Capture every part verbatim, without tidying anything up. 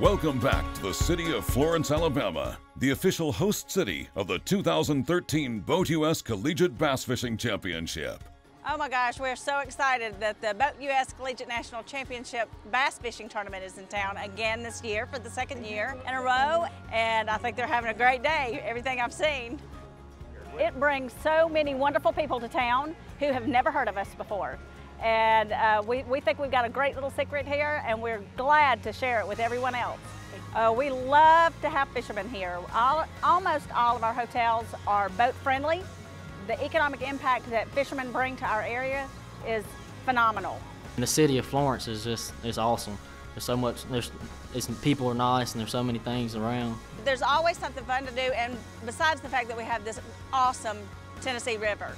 Welcome back to the city of Florence, Alabama, the official host city of the two thousand thirteen Boat U S Collegiate Bass Fishing Championship. Oh my gosh, we're so excited that the Boat U S Collegiate National Championship Bass Fishing Tournament is in town again this year for the second year in a row, and I think they're having a great day, everything I've seen. It brings so many wonderful people to town who have never heard of us before, and uh, we, we think we've got a great little secret here, and we're glad to share it with everyone else. Uh, we love to have fishermen here. All, almost all of our hotels are boat friendly. The economic impact that fishermen bring to our area is phenomenal. And the city of Florence is just it's awesome. There's so much, there's, it's, people are nice, and there's so many things around. There's always something fun to do, and besides the fact that we have this awesome Tennessee River.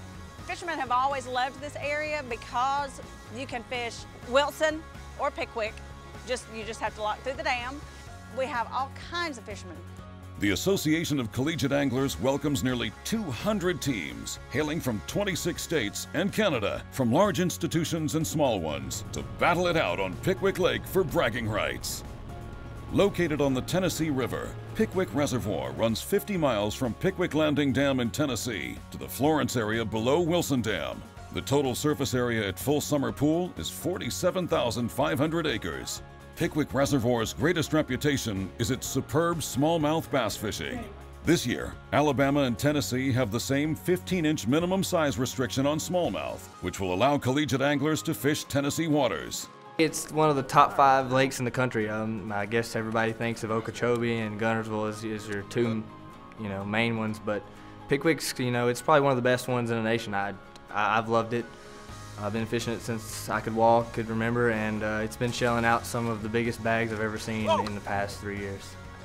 Fishermen have always loved this area because you can fish Wilson or Pickwick, just, you just have to walk through the dam. We have all kinds of fishermen. The Association of Collegiate Anglers welcomes nearly two hundred teams, hailing from twenty-six states and Canada, from large institutions and small ones, to battle it out on Pickwick Lake for bragging rights. Located on the Tennessee River, Pickwick Reservoir runs fifty miles from Pickwick Landing Dam in Tennessee to the Florence area below Wilson Dam. The total surface area at full summer pool is forty-seven thousand five hundred acres. Pickwick Reservoir's greatest reputation is its superb smallmouth bass fishing. This year, Alabama and Tennessee have the same fifteen inch minimum size restriction on smallmouth, which will allow collegiate anglers to fish Tennessee waters. It's one of the top five lakes in the country. Um, I guess everybody thinks of Okeechobee and Guntersville as, as your two, you know, main ones, but Pickwick's, you know, it's probably one of the best ones in the nation. I, I've loved it. I've been fishing it since I could walk, could remember, and uh, it's been shelling out some of the biggest bags I've ever seen in the past three years.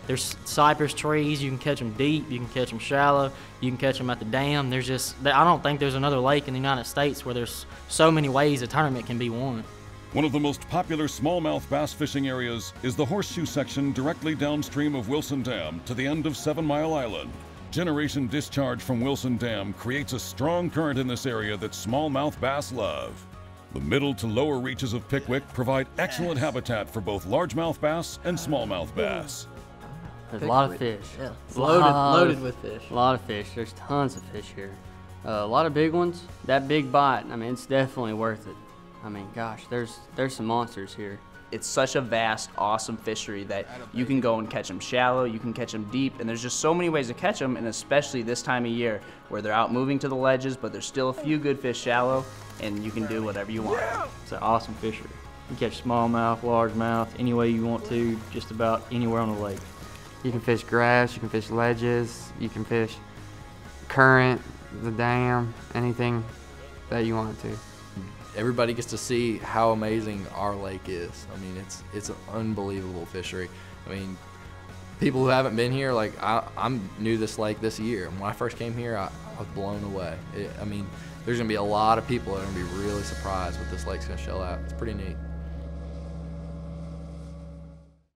There's cypress trees, you can catch them deep, you can catch them shallow, you can catch them at the dam. There's just, I don't think there's another lake in the United States where there's so many ways a tournament can be won. One of the most popular smallmouth bass fishing areas is the horseshoe section directly downstream of Wilson Dam to the end of Seven Mile Island. Generation discharge from Wilson Dam creates a strong current in this area that smallmouth bass love. The middle to lower reaches of Pickwick provide excellent habitat for both largemouth bass and smallmouth bass. There's a lot of fish. Yeah. Loaded, loaded with fish. A lot of fish. There's tons of fish here. Uh, a lot of big ones. That big bite, I mean, it's definitely worth it. I mean, gosh, there's, there's some monsters here. It's such a vast, awesome fishery that you can go and catch them shallow, you can catch them deep, and there's just so many ways to catch them, and especially this time of year where they're out moving to the ledges, but there's still a few good fish shallow, and you can do whatever you want. It's an awesome fishery. You can catch smallmouth, largemouth, any way you want to, just about anywhere on the lake. You can fish grass, you can fish ledges, you can fish current, the dam, anything that you want to. Everybody gets to see how amazing our lake is. I mean, it's it's an unbelievable fishery. I mean, people who haven't been here, like I, I'm new to this lake this year. When I first came here, I, I was blown away. It, I mean, there's gonna be a lot of people that are gonna be really surprised what this lake's gonna shell out. It's pretty neat.